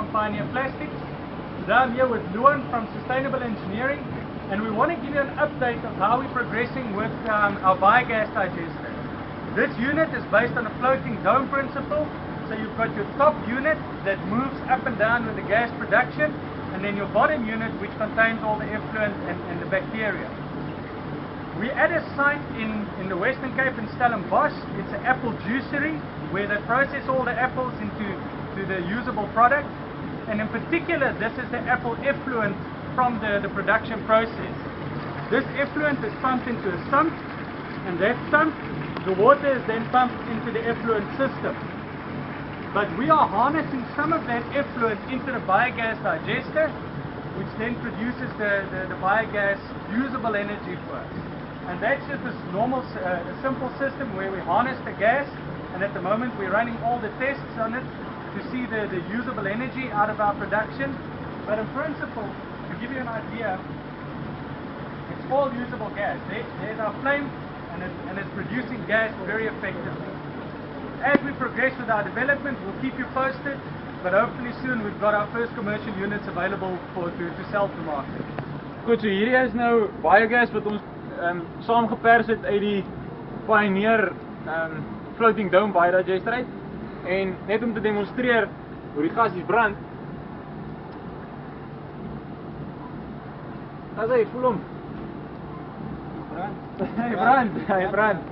from Pioneer Plastics. Today I'm here with Luan from Sustainable Engineering, and we want to give you an update of how we're progressing with our biogas digester. This unit is based on a floating dome principle, so you've got your top unit that moves up and down with the gas production, and then your bottom unit which contains all the effluent and the bacteria. We're at a site in the Western Cape in Stellenbosch. It's an apple juicery where they process all the apples into the usable product, and in particular this is the apple effluent from the production process. This effluent is pumped into a sump, and that sump, the water is then pumped into the effluent system. But we are harnessing some of that effluent into the biogas digester, which then produces the biogas usable energy for us. And that's just this normal, simple system where we harness the gas, and at the moment we're running all the tests on it to see the usable energy out of our production. But in principle, to give you an idea, it's all usable gas. There's our flame, and it's producing gas very effectively. As we progress with our development, we'll keep you posted, but hopefully soon we've got our first commercial units available to sell to market. Goed, so hierdie is nou biogas wat ons saamgepers het uit die Pioneer floating dome biodigester uit. En net om te demonstreer hoe die gasies brand. Daar's hy, voel hom. Brand. Hy brand.